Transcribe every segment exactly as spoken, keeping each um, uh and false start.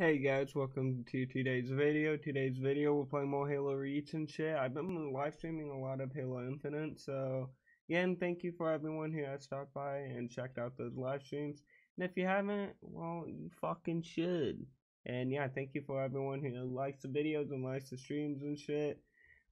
Hey guys, welcome to today's video. Today's video, we're playing more Halo Reach and shit. I've been live streaming a lot of Halo Infinite, so again, thank you for everyone who has stopped by and checked out those live streams. And if you haven't, well, you fucking should. And yeah, thank you for everyone who likes the videos and likes the streams and shit.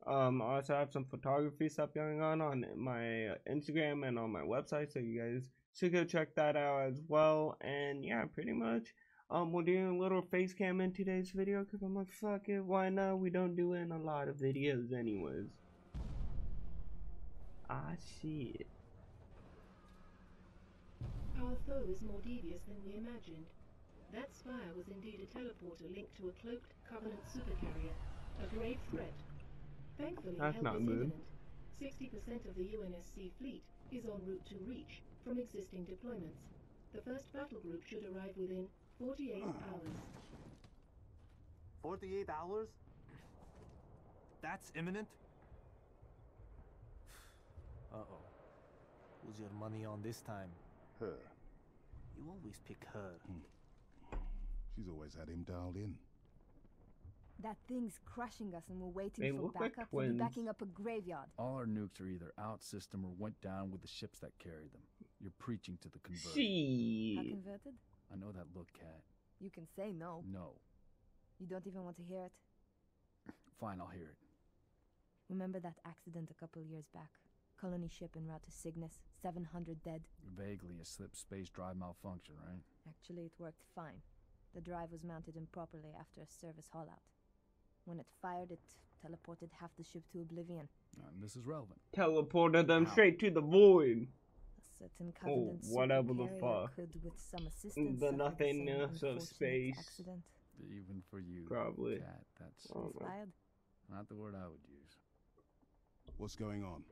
Um, I also have some photography stuff going on on my Instagram and on my website, so you guys should go check that out as well. And yeah, pretty much. Um, we're doing a little face cam in today's video because I'm like, fuck it, why not? We don't do it in a lot of videos anyways. Ah, shit. Our foe is more devious than we imagined. That spire was indeed a teleporter linked to a cloaked Covenant supercarrier, a grave threat. Thankfully, help is imminent. sixty percent of the U N S C fleet is en route to Reach from existing deployments. The first battle group should arrive within forty-eight hours. forty-eight hours? That's imminent? Uh-oh. Who's your money on this time? Her. You always pick her. Hmm. She's always had him dialed in. That thing's crushing us and we're waiting they for backup to be backing up a graveyard. All our nukes are either out system or went down with the ships that carried them. You're preaching to the converted. How converted? I know that look, Cat. You can say no. No. You don't even want to hear it? Fine, I'll hear it. Remember that accident a couple years back? Colony ship en route to Cygnus, seven hundred dead. Vaguely a slip space drive malfunction, right? Actually, it worked fine. The drive was mounted improperly after a service haulout. When it fired, it teleported half the ship to oblivion. And this is relevant. Teleported them wow. straight to the void. Certain oh, whatever the fuck. With some assistance the nothingness of space. Accident. Even for you, probably. Cat, that's oh, inspired. Not the word I would use. What's going on?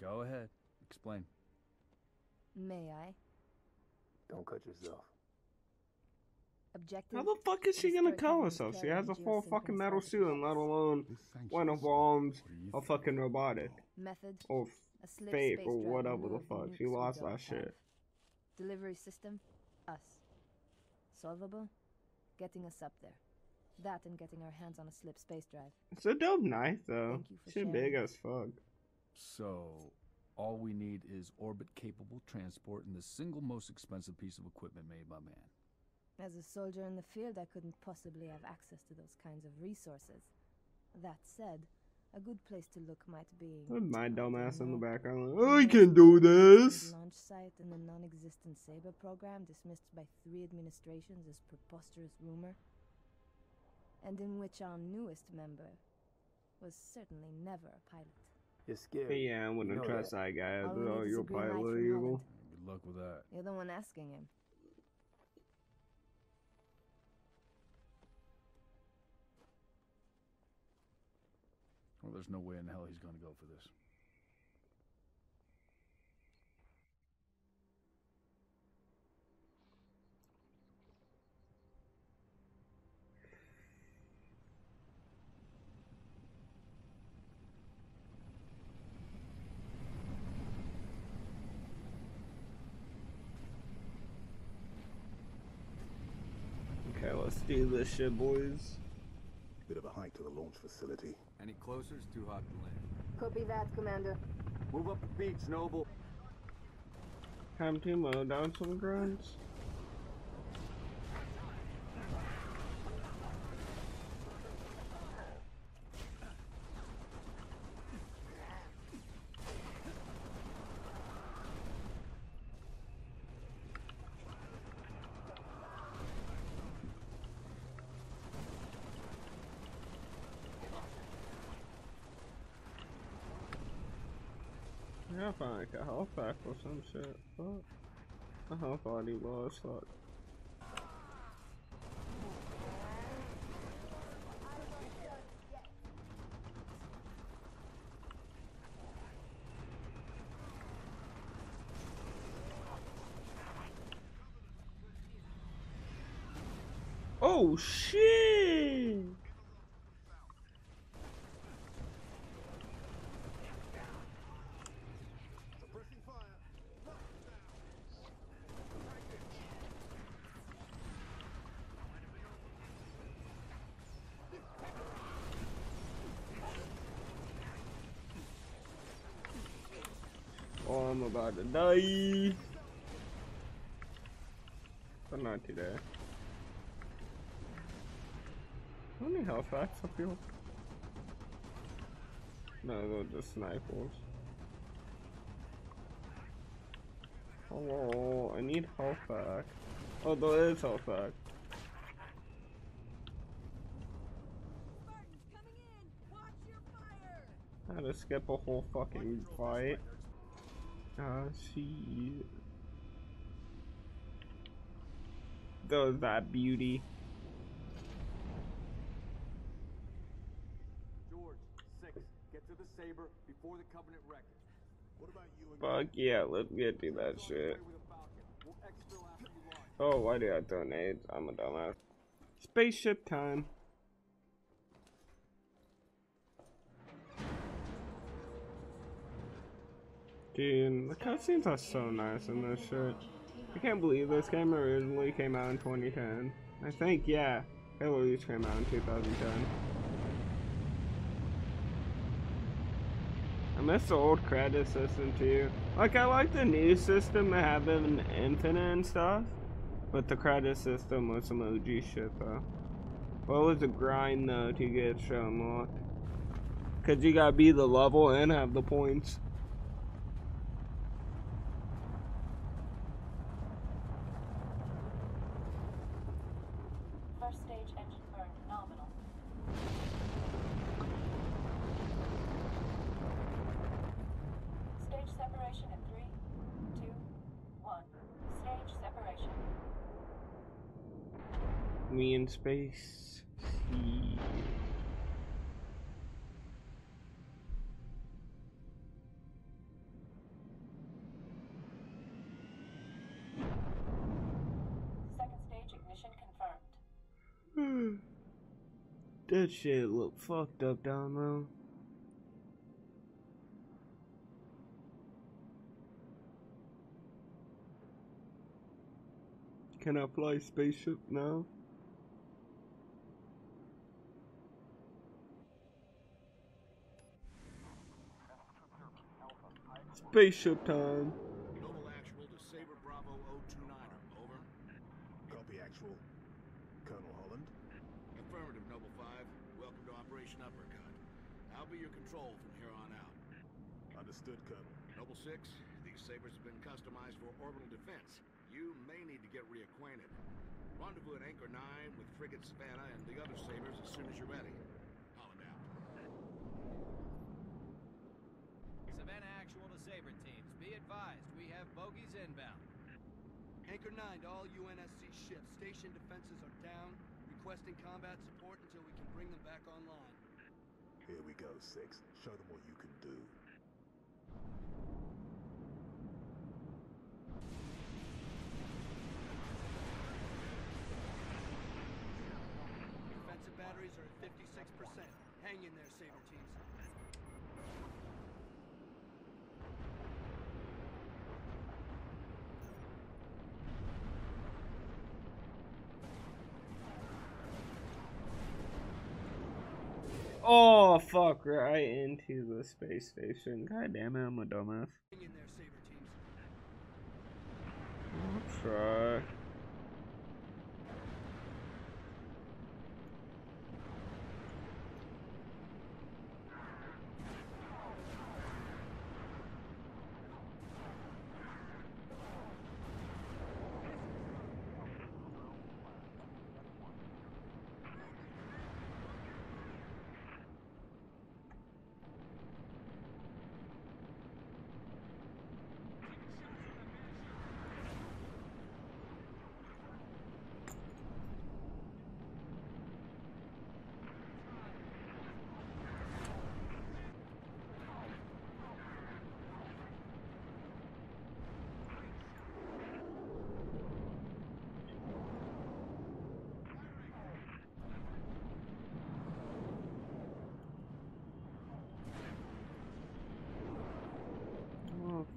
Go ahead. Explain. May I? Don't cut yourself. Objective. How the fuck is she gonna call herself? She has a full fucking metal suit, and let alone one of arms, a fucking robotic. Method. Or fake or whatever the fuck. She lost that shit. Delivery system, us. Solvable, getting us up there. That and getting our hands on a slip space drive. It's a dope knife though. She's big as fuck. So, all we need is orbit-capable transport and the single most expensive piece of equipment made by man. As a soldier in the field, I couldn't possibly have access to those kinds of resources. That said, a good place to look might be... My dumbass in the background. I can do this! ...launch site and the non-existent Sabre program dismissed by three administrations as preposterous rumor. And in which our newest member was certainly never a pilot. You're scared. Yeah, I wouldn't no, trust that guy. Oh, you're a pilot, you. Good luck with that. You're the one asking him. Well, there's no way in hell he's going to go for this. Okay, let's do this shit, boys. Bit of a hike to the launch facility. Any closer is too hot to land. Copy that, Commander. Move up the beach, Noble. Time to mow down some grunts. I found like a halfback or some shit. Fuck. A half body was fuck. Oh shit! about to die. But not today. I don't need Halifax up here. No, they're just snipers. Hello, I need Halifax. Oh, there is Halifax. I had to skip a whole fucking fight. Ah, uh, see. There's that beauty. George, six, get to the Sabre before the Covenant wreck. What about you and fuck yeah, let's get to that shit. Oh, why did I donate? I'm a dumbass. Spaceship time. Dude, the cutscenes are so nice in this shit. I can't believe this game originally came out in twenty ten. I think, yeah, Halo Reach came out in two thousand ten. I miss the old credit system too. Like, I like the new system they have in Infinite and stuff, but the credit system was some O G shit though. Well, it was a grind though to get show unlocked, cause you gotta be the level and have the points. Me in space. See. Second stage ignition confirmed. That shit look fucked up down low. Can I fly spaceship now? Spaceship time. Global actual to Sabre Bravo zero two nine, over. Copy actual. Colonel Holland. Affirmative, Noble five. Welcome to Operation Uppercut. I'll be your control from here on out. Understood, Colonel. Noble six, these Sabres have been customized for orbital defense. You may need to get reacquainted. Rendezvous at Anchor Nine with Frigate Savannah and the other Sabres as soon as you're ready. Holland out. Savannah actual to Sabre teams. Be advised, we have bogeys inbound. Anchor nine to all U N S C ships. Station defenses are down. Requesting combat support until we can bring them back online. Here we go, Six. Show them what you can do. Defensive batteries are at fifty-six percent. Hang in there, Sabre teams. Oh fuck, right into the space station. God damn it, I'm a dumbass. I'll try.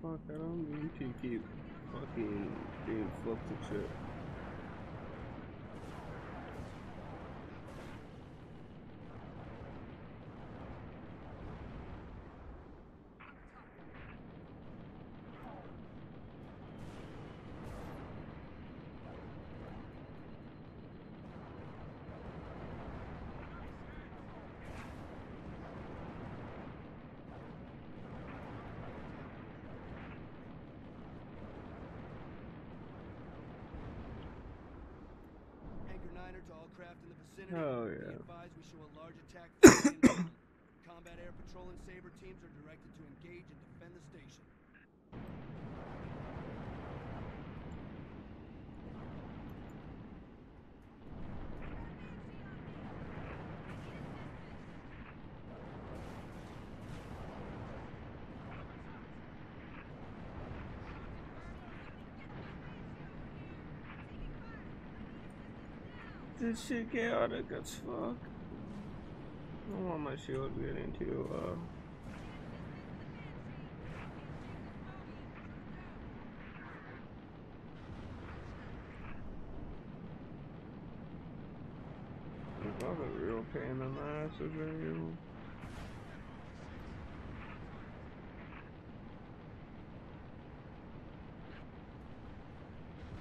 Fuck, I don't need to keep fucking being flipped and shit. to all craft in the vicinity. Oh, yeah. Advise we show a large attack. Combat Air Patrol and Sabre teams are directed to engage and defend the station. This shit chaotic as fuck. I don't want my shield getting too uh I'm a real pain in the ass of you.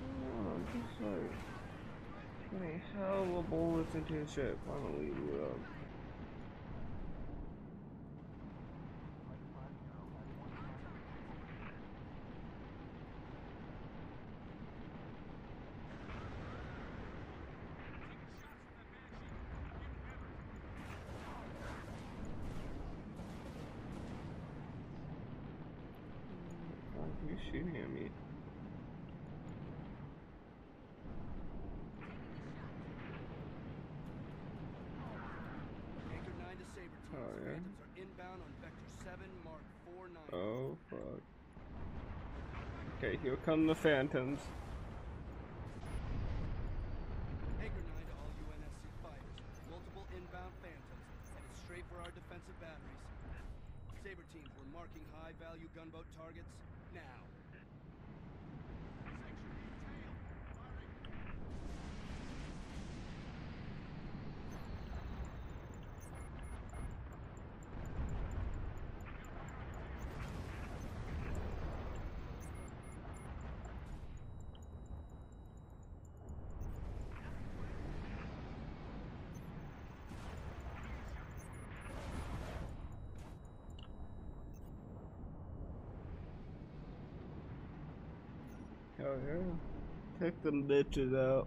Oh, just like many hella bullets into his shit. Finally, we up. You're shooting at me. Anchor Nine to Sabre teams. Oh, yeah? Phantoms are inbound on Vector seven, Mark four nine. Oh, fuck. Okay, here come the Phantoms. Anchor Nine to all U N S C fighters. Multiple inbound Phantoms headed straight for our defensive batteries. Sabre teams were marking high-value gunboat targets. Now. Oh yeah, take them bitches out.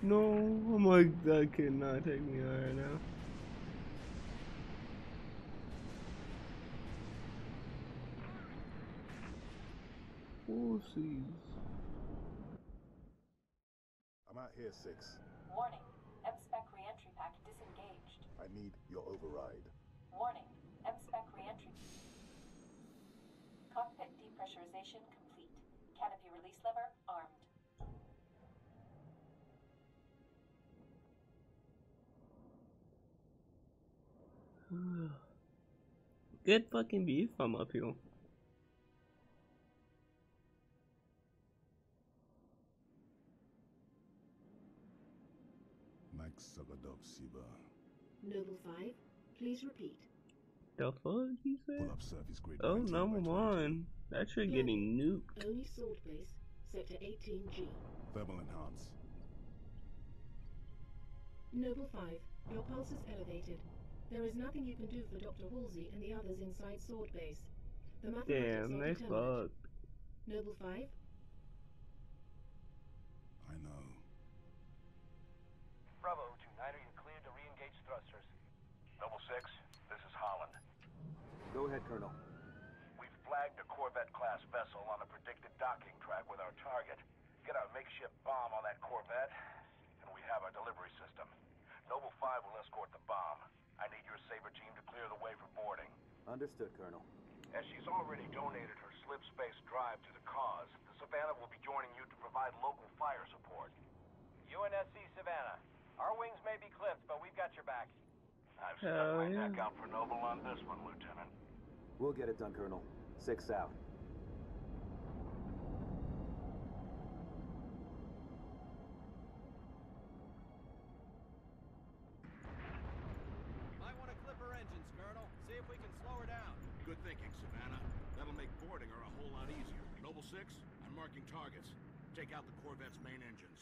No, I'm like, that cannot take me out right now. Horses. I'm out here, six. Warning, M-Spec re-entry packet disengaged. I need your override. Warning, M-Spec re-entry. Cockpit depressurization complete. Canopy release lever armed. Good fucking beef from up here. Max Sagadov Siba. Noble five, please repeat. The fuck you said? Oh, number one. That shit getting nuked. Only Sword Base, Sector eighteen G. Thermal enhance. Noble five, your pulse is elevated. There is nothing you can do for Doctor Halsey and the others inside Sword Base. The mathematics are determined. Fucked. Noble five? I know. Bravo two nine, are you cleared to re-engage thrusters? Noble six? Go ahead, Colonel. We've flagged a Corvette-class vessel on a predicted docking track with our target. Get our makeshift bomb on that Corvette, and we have our delivery system. Noble five will escort the bomb. I need your Sabre team to clear the way for boarding. Understood, Colonel. As she's already donated her slip space drive to the cause, the Savannah will be joining you to provide local fire support. U N S C Savannah. Our wings may be clipped, but we've got your back. I've set my yeah. neck out for Noble on this one, Lieutenant. We'll get it done, Colonel. Six out. Might want to clip her engines, Colonel. See if we can slow her down. Good thinking, Savannah. That'll make boarding her a whole lot easier. Noble six, I'm marking targets. Take out the Corvette's main engines.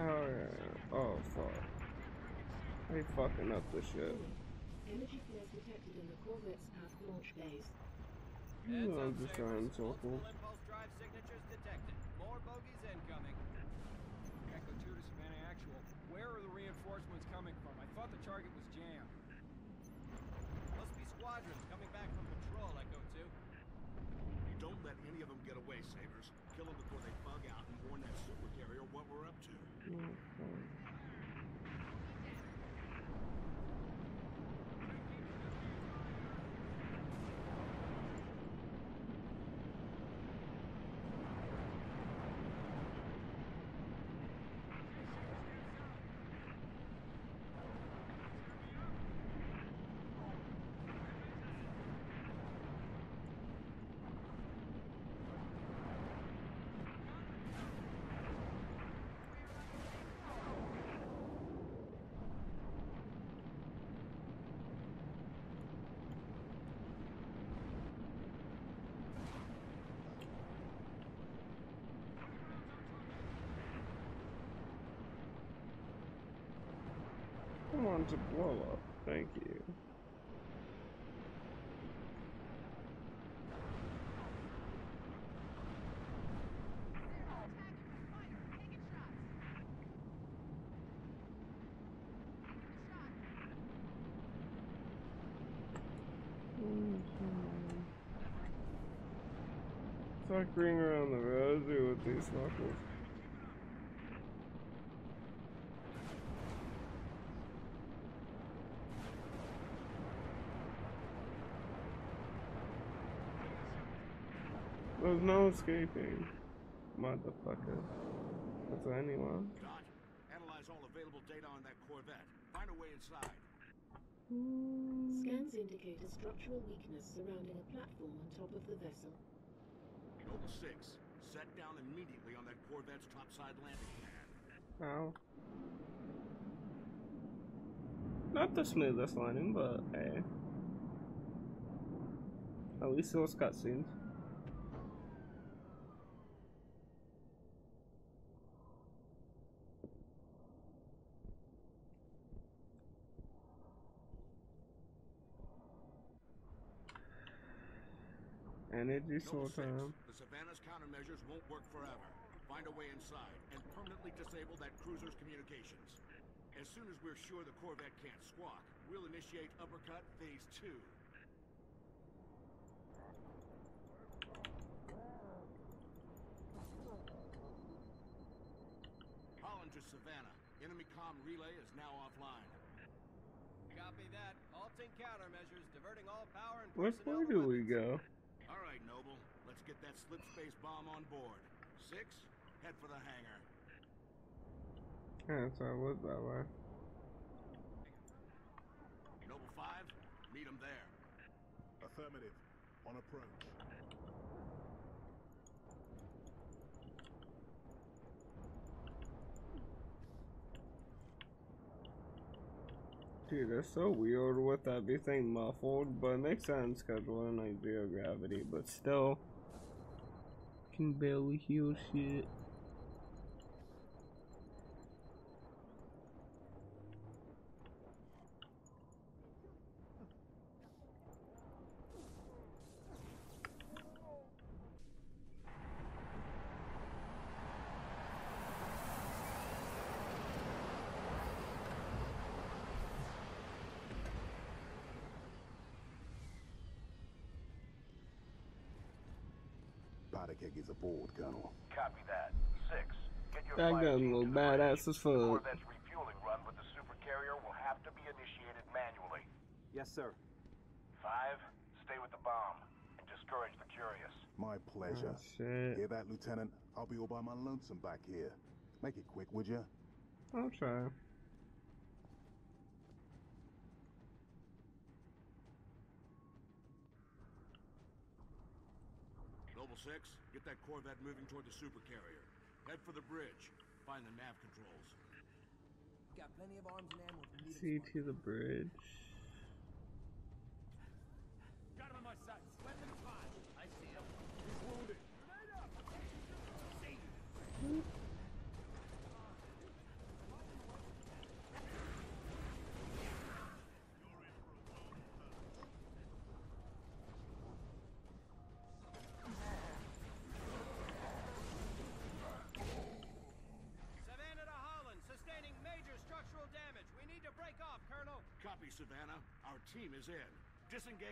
Power. Oh fuck. They fucking up the ship. Energy fields detected in the Corvette's past launch base. I'm just trying to talk. Impulse drive signatures detected. More bogies incoming. Echo two to Savannah actual. Where are the reinforcements coming from? I thought the target was jammed. Must be squadrons coming back from patrol. Echo two. Don't let any of them get away, Sabres. Kill them before they bug out and warn that super carrier what we're up to. Mm-hmm. I want to blow up, thank you. Mm-hmm. Suckering around the rosy with these knuckles. There's no escaping, motherfucker. Is there anyone? Dot, analyze all available data on that Corvette. Find a way inside. Mm. Scans indicate a structural weakness surrounding a platform on top of the vessel. Noble six, set down immediately on that Corvette's topside landing pad. Ow. Not the smoothest landing, but hey. At least those cutscenes. Energy source time. The Savannah's countermeasures won't work forever. Find a way inside and permanently disable that cruiser's communications. As soon as we're sure the Corvette can't squawk, we'll initiate Uppercut Phase two. Holland to Savannah. Enemy comm relay is now offline. Copy that. Halting countermeasures, diverting all power and personnel. Where do we go? All right, Noble. Let's get that slip space bomb on board. Six, head for the hangar. Yeah, so I was that way. Noble five, meet him there. Affirmative. On approach. Dude, that's so weird with everything muffled, but it makes sense because we're in like zero gravity, but still can barely hear shit. Is aboard, Colonel. Copy that. Six. Get your that gun little badass as fuck. Corvette's refueling run with the super carrier will have to be initiated manually. Yes, sir. Five. Stay with the bomb and discourage the curious. My pleasure. Oh, shit. Hear that, Lieutenant? I'll be all by my lonesome back here. Make it quick, would you? I'll try. Six, get that Corvette moving toward the supercarrier. Head for the bridge. Find the nav controls. Got plenty of arms and ammo. See to the bridge. Got him on my sights. Weapons five. I see him. He's wounded. Right up. Save him. team is in. Disengage.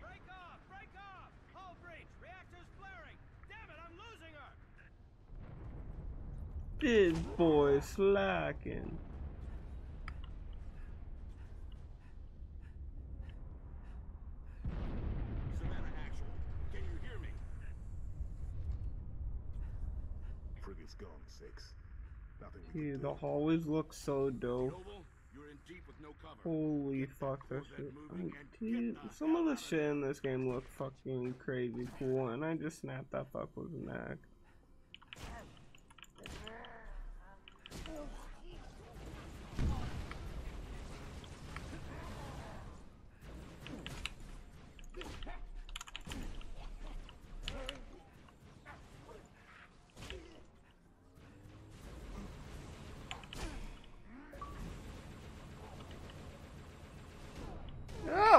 Break off! Break off! Hull breach! Reactors flaring! Damn it, I'm losing her! This boy slacking. Savannah Actual, can you hear me? Frigate's gone, six. Nothing we Dude, the hallways look so dope. Noble, you're in deep with no cover. Holy fuck, that shit. Like, dude, some of the shit in this game look fucking crazy cool, and I just snapped that fucker's neck.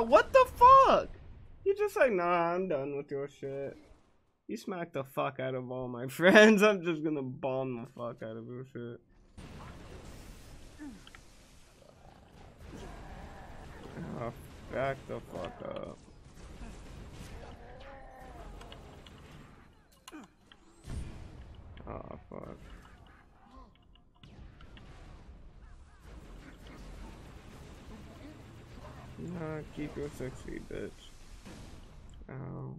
What the fuck? You're just like, nah, I'm done with your shit. You smacked the fuck out of all my friends. I'm just gonna bomb the fuck out of your shit. Oh, back the fuck up. Oh, fuck. Nah, keep your sexy, bitch. Ow.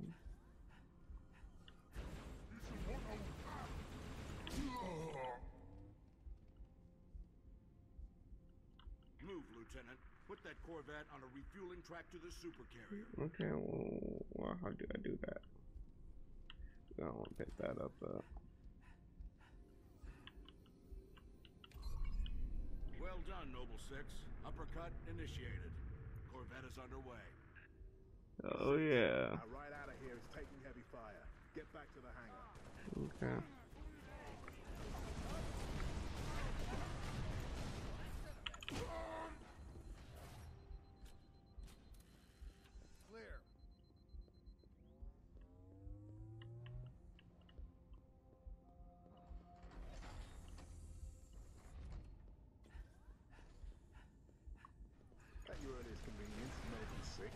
Move, Lieutenant. Put that Corvette on a refueling track to the supercarrier. Okay, well, how do I do that? I don't want to pick that up, though. Well done, Noble Six. Uppercut initiated. Corvette is underway. Oh yeah. Our ride out of here is taking heavy fire. Get back to the hangar. Okay. Clear. At your earliest convenience, maybe six.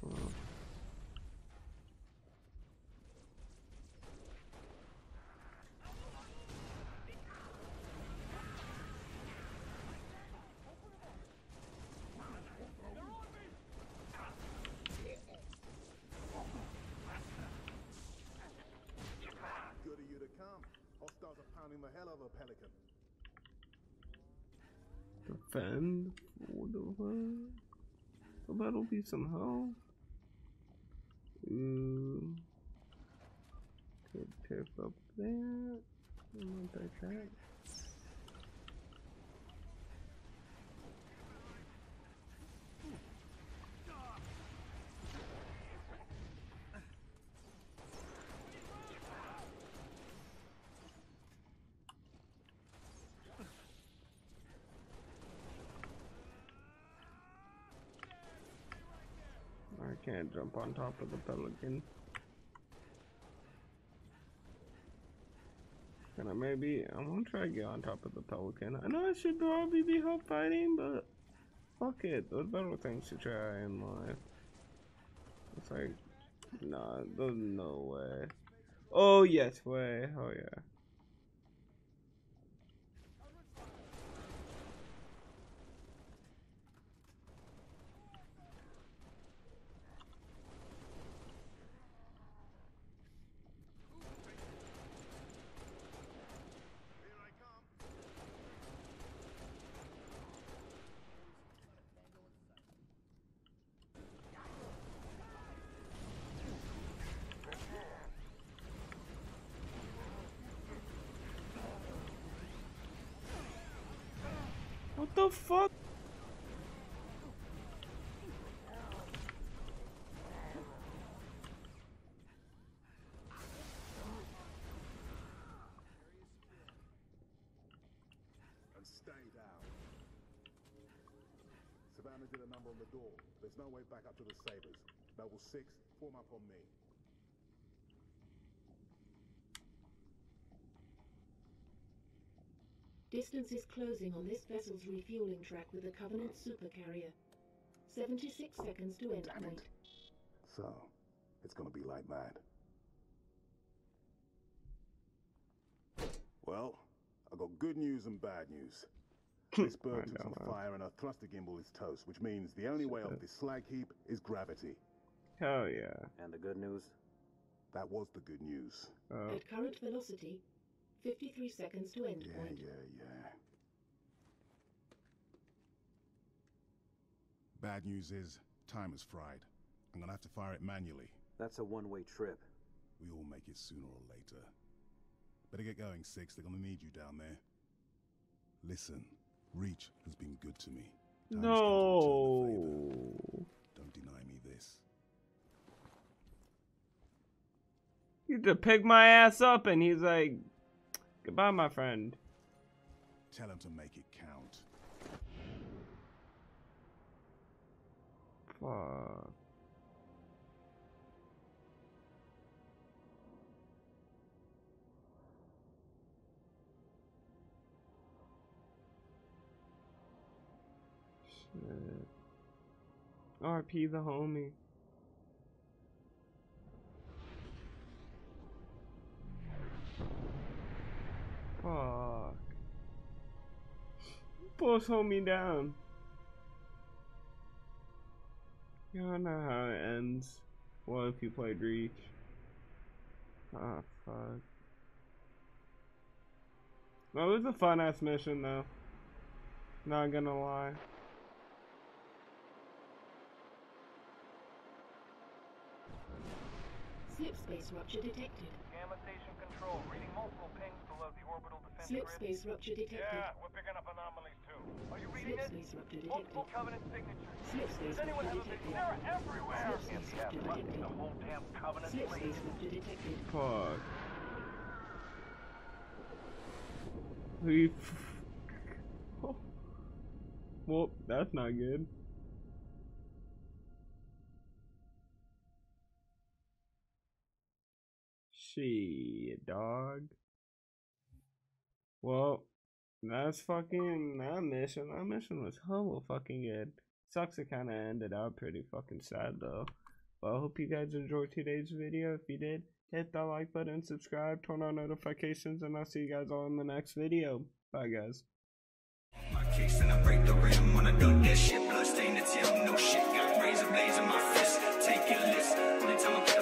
Oh. Good of you to come. Hostiles are pounding the hell out of a pelican. Defend? What the hell? So that'll be some hell. Ooh. Could tip up there. I want that track. Can't jump on top of the pelican. Can I maybe? I want to try to get on top of the pelican. I know I should probably be help fighting, but fuck it. Those better things to try in life. It's like, nah, there's no way. Oh yes, way. Oh yeah. What the fuck? And stay down. Savannah did a number on the door. There's no way back up to the Sabres. Level six, form up on me. Distance is closing on this vessel's refueling track with the Covenant supercarrier. seventy-six seconds to end point. So, it's gonna be like that. Well, I got good news and bad news. This bird took some fire and our thruster gimbal is toast, which means the only way off this slag heap is gravity. Hell yeah. And the good news? That was the good news. Oh. At current velocity, fifty-three seconds to end yeah, point. Yeah, yeah, yeah. Bad news is, time is fried. I'm gonna have to fire it manually. That's a one-way trip. We all make it sooner or later. Better get going, Six. They're gonna need you down there. Listen, Reach has been good to me. Time no! To Don't deny me this. You have to pick my ass up, and he's like, goodbye, my friend. Tell him to make it count. Fuck. Shit. R P the homie. Fuck. Boss hold me down. You don't know how it ends. Well, if you played Reach. Ah, fuck. Well, it was a fun ass mission though. Not gonna lie. Slip space rupture detected. Gamma station control, reading multiple pings below the orbital defense. Slip space rupture detected. Yeah, we're picking up anomalies too. Are you reading it? Slip space rupture detected. Multiple Covenant signatures. Slip space rupture detected. They're everywhere. Slip space rupture detected. The whole damn Covenant. Slip space rupture detected. Fuck. We. Oh. Well, that's not good. Shit, dog. Well, that's fucking that mission. That mission was hella fucking good. Sucks it kind of ended out pretty fucking sad though. But I hope you guys enjoyed today's video. If you did, hit that like button, subscribe, turn on notifications, and I'll see you guys all in the next video. Bye, guys. My case and I break the rim when I dunk that shit. Blood stain the tail, no shit. Got razor blades in my fist. Take your list. Only time I